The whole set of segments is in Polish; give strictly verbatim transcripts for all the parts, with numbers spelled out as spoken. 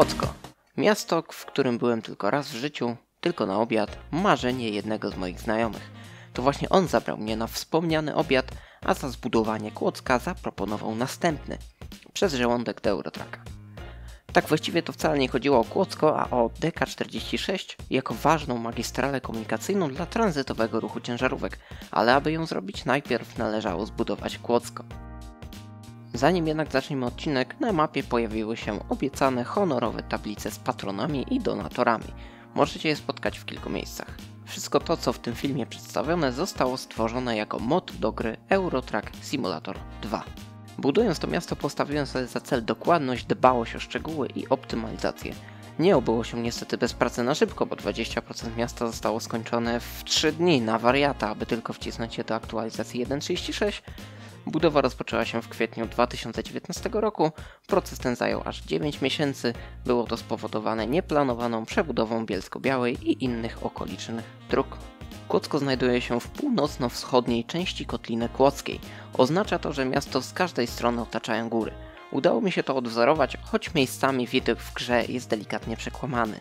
Kłodzko. Miasto, w którym byłem tylko raz w życiu, tylko na obiad, marzenie jednego z moich znajomych. To właśnie on zabrał mnie na wspomniany obiad, a za zbudowanie Kłodzka zaproponował następny, przez żołądek do Euro Trucka. Tak właściwie to wcale nie chodziło o Kłodzko, a o D K czterdzieści sześć jako ważną magistralę komunikacyjną dla tranzytowego ruchu ciężarówek, ale aby ją zrobić, najpierw należało zbudować Kłodzko. Zanim jednak zaczniemy odcinek, na mapie pojawiły się obiecane honorowe tablice z patronami i donatorami. Możecie je spotkać w kilku miejscach. Wszystko to, co w tym filmie przedstawione, zostało stworzone jako mod do gry Euro Truck Simulator dwa. Budując to miasto, postawiłem sobie za cel dokładność, dbałość o szczegóły i optymalizację. Nie obyło się niestety bez pracy na szybko, bo dwadzieścia procent miasta zostało skończone w trzy dni na wariata, aby tylko wcisnąć się do aktualizacji jeden kropka trzydzieści sześć. Budowa rozpoczęła się w kwietniu dwa tysiące dziewiętnastego roku, proces ten zajął aż dziewięć miesięcy, było to spowodowane nieplanowaną przebudową Bielsko-Białej i innych okolicznych dróg. Kłodzko znajduje się w północno-wschodniej części Kotliny Kłodzkiej. Oznacza to, że miasto z każdej strony otaczają góry. Udało mi się to odwzorować, choć miejscami widok w grze jest delikatnie przekłamany.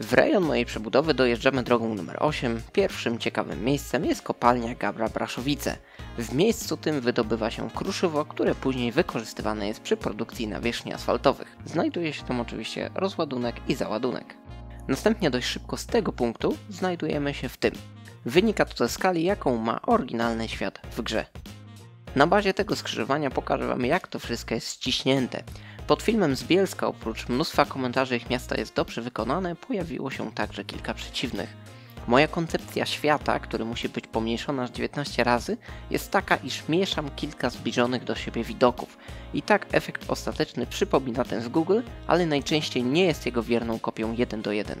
W rejon mojej przebudowy dojeżdżamy drogą numer osiem. Pierwszym ciekawym miejscem jest kopalnia Gabra Braszowice. W miejscu tym wydobywa się kruszywo, które później wykorzystywane jest przy produkcji nawierzchni asfaltowych. Znajduje się tam oczywiście rozładunek i załadunek. Następnie dość szybko z tego punktu znajdujemy się w tym. Wynika to ze skali, jaką ma oryginalny świat w grze. Na bazie tego skrzyżowania pokażę wam, jak to wszystko jest ściśnięte. Pod filmem z Bielska, oprócz mnóstwa komentarzy, ich miasta jest dobrze wykonane, pojawiło się także kilka przeciwnych. Moja koncepcja świata, który musi być pomniejszona aż dziewiętnaście razy, jest taka, iż mieszam kilka zbliżonych do siebie widoków. I tak efekt ostateczny przypomina ten z Google, ale najczęściej nie jest jego wierną kopią jeden do jeden.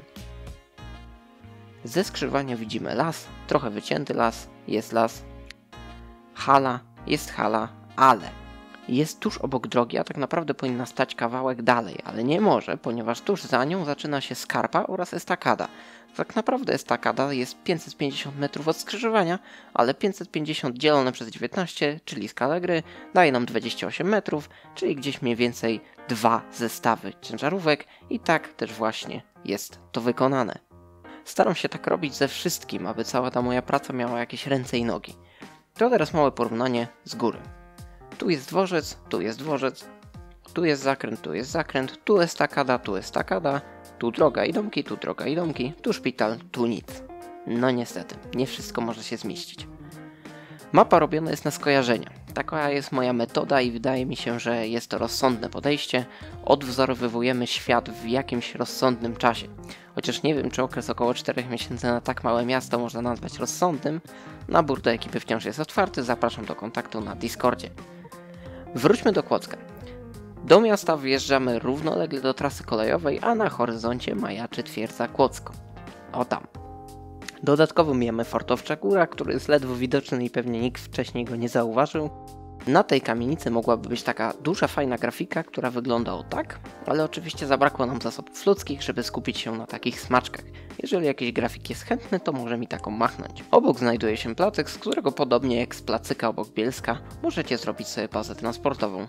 Ze skrzyżowania widzimy las, trochę wycięty las, jest las, hala, jest hala, ale... Jest tuż obok drogi, a tak naprawdę powinna stać kawałek dalej, ale nie może, ponieważ tuż za nią zaczyna się skarpa oraz estakada. Tak naprawdę estakada jest pięćset pięćdziesiąt metrów od skrzyżowania, ale pięćset pięćdziesiąt dzielone przez dziewiętnaście, czyli skala gry, daje nam dwadzieścia osiem metrów, czyli gdzieś mniej więcej dwa zestawy ciężarówek i tak też właśnie jest to wykonane. Staram się tak robić ze wszystkim, aby cała ta moja praca miała jakieś ręce i nogi. To teraz małe porównanie z góry. Tu jest dworzec, tu jest dworzec, tu jest zakręt, tu jest zakręt, tu estakada, tu estakada, tu droga i domki, tu droga i domki, tu szpital, tu nic. No niestety, nie wszystko może się zmieścić. Mapa robiona jest na skojarzenia. Taka jest moja metoda i wydaje mi się, że jest to rozsądne podejście. Odwzorowywujemy świat w jakimś rozsądnym czasie. Chociaż nie wiem, czy okres około czterech miesięcy na tak małe miasto można nazwać rozsądnym. Nabór do ekipy wciąż jest otwarty, zapraszam do kontaktu na Discordzie. Wróćmy do Kłodzka. Do miasta wjeżdżamy równolegle do trasy kolejowej, a na horyzoncie majaczy twierdza Kłodzko. O tam. Dodatkowo mijamy Fortowcza Góra, który jest ledwo widoczny i pewnie nikt wcześniej go nie zauważył. Na tej kamienicy mogłaby być taka duża, fajna grafika, która wygląda o tak, ale oczywiście zabrakło nam zasobów ludzkich, żeby skupić się na takich smaczkach. Jeżeli jakiś grafik jest chętny, to może mi taką machnąć. Obok znajduje się placek, z którego podobnie jak z placyka obok Bielska, możecie zrobić sobie bazę transportową.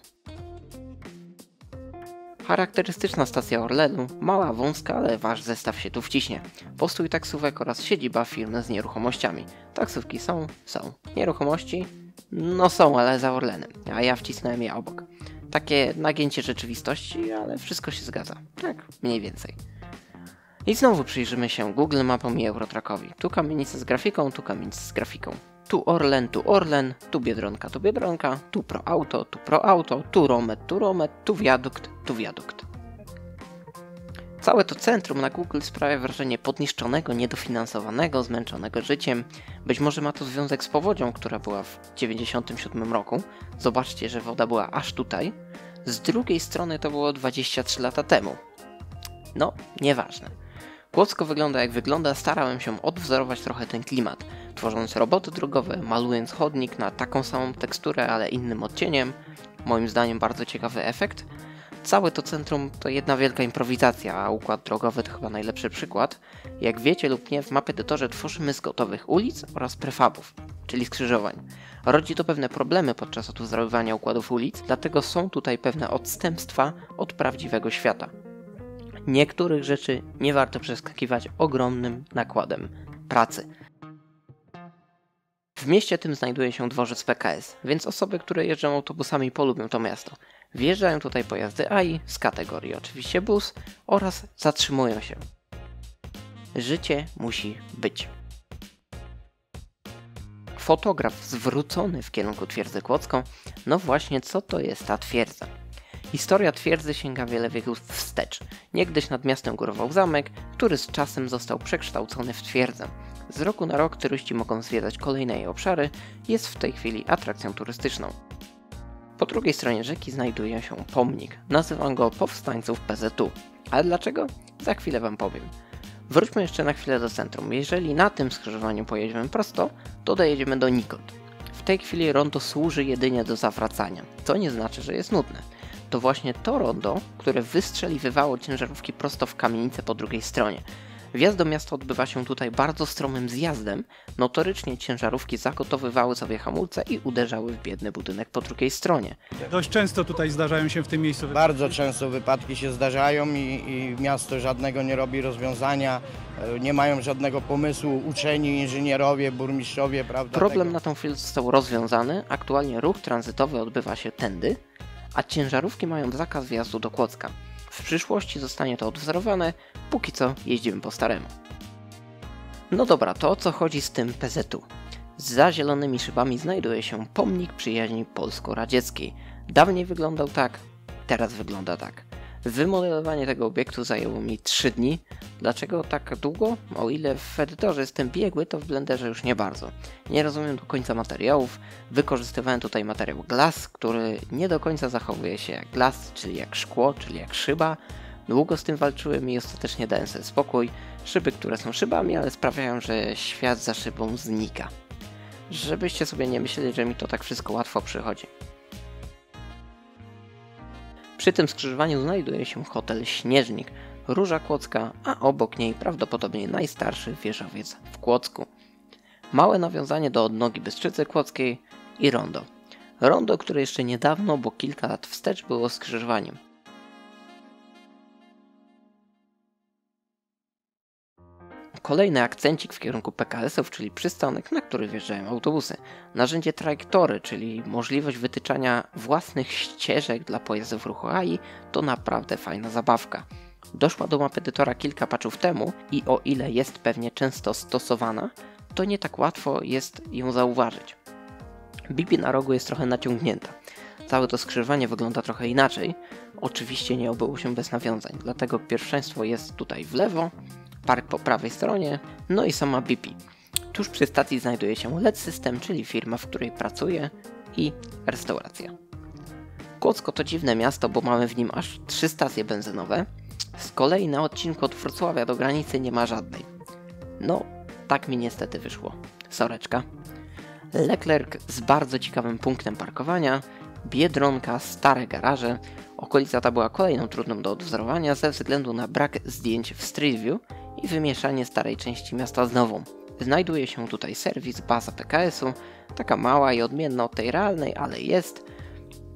Charakterystyczna stacja Orlenu, mała, wąska, ale wasz zestaw się tu wciśnie. Postój taksówek oraz siedziba firmy z nieruchomościami. Taksówki są, są. Nieruchomości? No są, ale za Orlenem, a ja wcisnąłem je obok. Takie nagięcie rzeczywistości, ale wszystko się zgadza. Tak, mniej więcej. I znowu przyjrzymy się Google Mapom i Euro Truckowi. Tu kamienica z grafiką, tu kamienica z grafiką. Tu Orlen, tu Orlen, tu Biedronka, tu Biedronka, tu ProAuto, tu ProAuto, tu Rome, tu Rome, tu wiadukt, tu wiadukt. Całe to centrum na Google sprawia wrażenie podniszczonego, niedofinansowanego, zmęczonego życiem. Być może ma to związek z powodzią, która była w dziewięćdziesiątym siódmym roku. Zobaczcie, że woda była aż tutaj. Z drugiej strony to było dwadzieścia trzy lata temu. No, nieważne. Kłodzko wygląda jak wygląda, starałem się odwzorować trochę ten klimat, tworząc roboty drogowe, malując chodnik na taką samą teksturę, ale innym odcieniem. Moim zdaniem bardzo ciekawy efekt. Całe to centrum to jedna wielka improwizacja, a układ drogowy to chyba najlepszy przykład. Jak wiecie lub nie, w mapie edytorze tworzymy z gotowych ulic oraz prefabów, czyli skrzyżowań. Rodzi to pewne problemy podczas odwzorowywania układów ulic, dlatego są tutaj pewne odstępstwa od prawdziwego świata. niektórych rzeczy nie warto przeskakiwać ogromnym nakładem pracy. W mieście tym znajduje się dworzec P K S, więc osoby, które jeżdżą autobusami, polubią to miasto. Wjeżdżają tutaj pojazdy A I z kategorii oczywiście bus oraz zatrzymują się. Życie musi być. Fotograf zwrócony w kierunku twierdzy kłodzką, no właśnie co to jest ta twierdza? Historia twierdzy sięga wiele wieków wstecz. Niegdyś nad miastem górował zamek, który z czasem został przekształcony w twierdzę. Z roku na rok turyści mogą zwiedzać kolejne jej obszary, jest w tej chwili atrakcją turystyczną. Po drugiej stronie rzeki znajduje się pomnik, nazywam go Powstańców P Z U. Ale dlaczego? Za chwilę wam powiem. Wróćmy jeszcze na chwilę do centrum. Jeżeli na tym skrzyżowaniu pojedziemy prosto, to dojedziemy do nikąd. W tej chwili rondo służy jedynie do zawracania, co nie znaczy, że jest nudne. To właśnie to rondo, które wystrzeliwywało ciężarówki prosto w kamienicę po drugiej stronie. Wjazd do miasta odbywa się tutaj bardzo stromym zjazdem, notorycznie ciężarówki zagotowywały sobie hamulce i uderzały w biedny budynek po drugiej stronie. Dość często tutaj zdarzają się w tym miejscu wypadki. Bardzo często wypadki się zdarzają i, i miasto żadnego nie robi rozwiązania, nie mają żadnego pomysłu uczeni, inżynierowie, burmistrzowie, prawda? Problem na tą chwilę został rozwiązany, aktualnie ruch tranzytowy odbywa się tędy, a ciężarówki mają zakaz wjazdu do Kłodzka. W przyszłości zostanie to odwzorowane, póki co jeździmy po staremu. No dobra, to o co chodzi z tym P Z U? Za zielonymi szybami znajduje się Pomnik Przyjaźni Polsko-Radzieckiej. Dawniej wyglądał tak, teraz wygląda tak. Wymodelowanie tego obiektu zajęło mi trzy dni. Dlaczego tak długo? O ile w edytorze jestem biegły, to w Blenderze już nie bardzo. Nie rozumiem do końca materiałów. Wykorzystywałem tutaj materiał glass, który nie do końca zachowuje się jak glass, czyli jak szkło, czyli jak szyba. Długo z tym walczyłem i ostatecznie dałem sobie spokój. Szyby, które są szybami, ale sprawiają, że świat za szybą znika. Żebyście sobie nie myśleli, że mi to tak wszystko łatwo przychodzi. Przy tym skrzyżowaniu znajduje się hotel Śnieżnik, Róża Kłocka, a obok niej prawdopodobnie najstarszy wieżowiec w Kłodzku. Małe nawiązanie do odnogi Bystrzycy Kłodzkiej i rondo. Rondo, które jeszcze niedawno, bo kilka lat wstecz, było skrzyżowaniem. Kolejny akcencik w kierunku P K S-ów, czyli przystanek, na który wjeżdżają autobusy. Narzędzie trajektory, czyli możliwość wytyczania własnych ścieżek dla pojazdów w ruchu A I, to naprawdę fajna zabawka. Doszła do map edytora kilka patchów temu i o ile jest pewnie często stosowana, to nie tak łatwo jest ją zauważyć. Bibi na rogu jest trochę naciągnięta. Całe to skrzyżowanie wygląda trochę inaczej. Oczywiście nie obyło się bez nawiązań, dlatego pierwszeństwo jest tutaj w lewo, park po prawej stronie, no i sama B P. Tuż przy stacji znajduje się L E D System, czyli firma, w której pracuję, i restauracja. Kłodzko to dziwne miasto, bo mamy w nim aż trzy stacje benzynowe. Z kolei na odcinku od Wrocławia do granicy nie ma żadnej. No, tak mi niestety wyszło. Soreczka. Leclerc z bardzo ciekawym punktem parkowania, Biedronka, stare garaże. Okolica ta była kolejną trudną do odwzorowania ze względu na brak zdjęć w Street View i wymieszanie starej części miasta z nową. Znajduje się tutaj serwis, baza P K S-u, taka mała i odmienna od tej realnej, ale jest.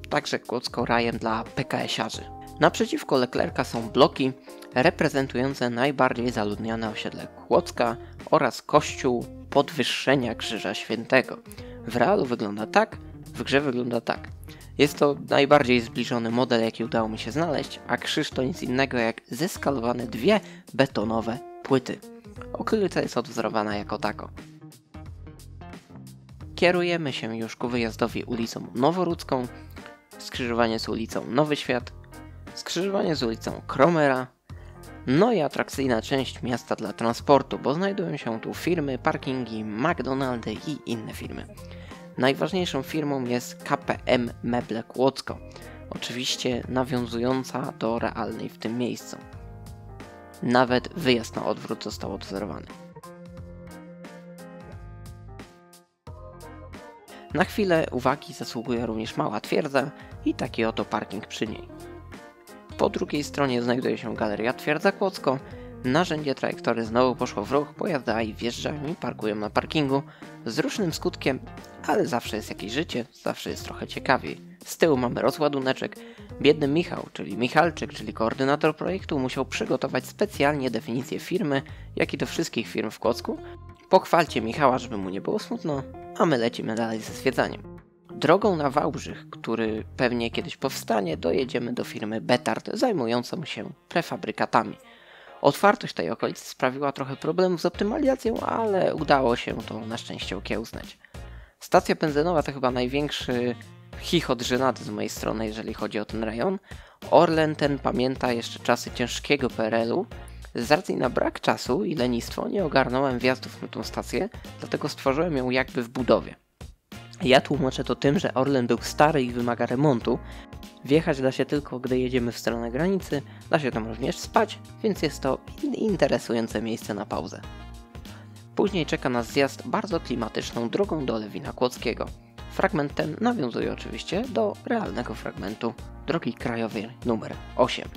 Także Kłodzko rajem dla P K S-iarzy. Naprzeciwko Leclerca są bloki reprezentujące najbardziej zaludnione osiedle Kłodzka oraz kościół podwyższenia Krzyża Świętego. W realu wygląda tak, w grze wygląda tak. Jest to najbardziej zbliżony model, jaki udało mi się znaleźć, a krzyż to nic innego jak zeskalowane dwie betonowe płyty. Okolica jest odwzorowana jako tako. Kierujemy się już ku wyjazdowi ulicą Noworudzką, skrzyżowanie z ulicą Nowy Świat, skrzyżowanie z ulicą Kromera, no i atrakcyjna część miasta dla transportu, bo znajdują się tu firmy, parkingi, McDonaldy i inne firmy. Najważniejszą firmą jest K P M Meble Kłodzko, oczywiście nawiązująca do realnej w tym miejscu. Nawet wyjazd na odwrót został odwzorowany. Na chwilę uwagi zasługuje również mała twierdza i taki oto parking przy niej. Po drugiej stronie znajduje się galeria Twierdza Kłodzko, Narzędzie trajektory znowu poszło w ruch, pojazdy i wjeżdżają i parkują na parkingu z różnym skutkiem, ale zawsze jest jakieś życie, zawsze jest trochę ciekawiej. Z tyłu mamy rozładuneczek. Biedny Michał, czyli Michalczyk, czyli koordynator projektu, musiał przygotować specjalnie definicję firmy, jak i do wszystkich firm w Kłodzku. Pochwalcie Michała, żeby mu nie było smutno, a my lecimy dalej ze zwiedzaniem. Drogą na Wałbrzych, który pewnie kiedyś powstanie, dojedziemy do firmy Betard, zajmującą się prefabrykatami. Otwartość tej okolicy sprawiła trochę problemów z optymalizacją, ale udało się to na szczęście okiełznać. Stacja benzynowa to chyba największy chichot żenaty z mojej strony, jeżeli chodzi o ten rejon. Orlen ten pamięta jeszcze czasy ciężkiego P R L u. Z racji na brak czasu i lenistwo nie ogarnąłem wjazdów na tą stację, dlatego stworzyłem ją jakby w budowie. Ja tłumaczę to tym, że Orlen był stary i wymaga remontu. Wjechać da się tylko, gdy jedziemy w stronę granicy, da się tam również spać, więc jest to interesujące miejsce na pauzę. Później czeka nas zjazd bardzo klimatyczną drogą do Lewina Kłodzkiego. Fragment ten nawiązuje oczywiście do realnego fragmentu drogi krajowej numer osiem.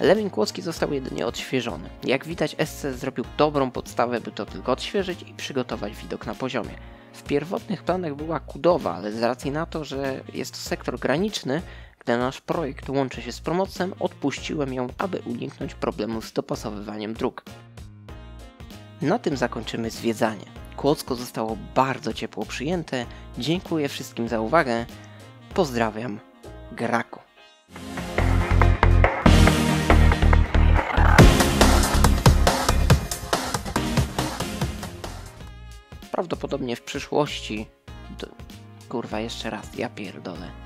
Lewin Kłodzki został jedynie odświeżony. Jak widać, S C zrobił dobrą podstawę, by to tylko odświeżyć i przygotować widok na poziomie. W pierwotnych planach była Kudowa, ale z racji na to, że jest to sektor graniczny, gdy nasz projekt łączy się z Promocem, odpuściłem ją, aby uniknąć problemu z dopasowywaniem dróg. Na tym zakończymy zwiedzanie. Kłodzko zostało bardzo ciepło przyjęte. Dziękuję wszystkim za uwagę. Pozdrawiam, Graku. Prawdopodobnie w przyszłości... Kurwa, jeszcze raz, ja pierdolę.